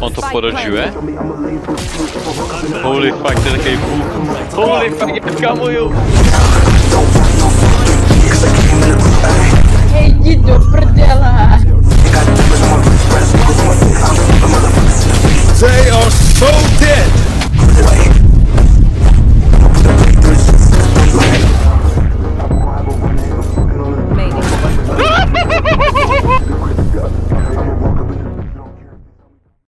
On top of the due. Holy fuck, did I get booed? Holy fuck, I can't move. Hey, you do predela. Say